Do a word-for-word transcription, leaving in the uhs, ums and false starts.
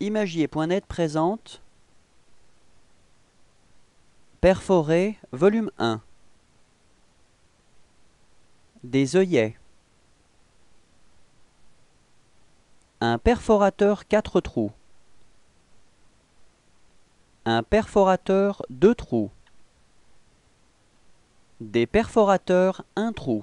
Imagier point net présente Perforer, volume un. Des œillets. Un perforateur quatre trous. Un perforateur deux trous. Des perforateurs un trou.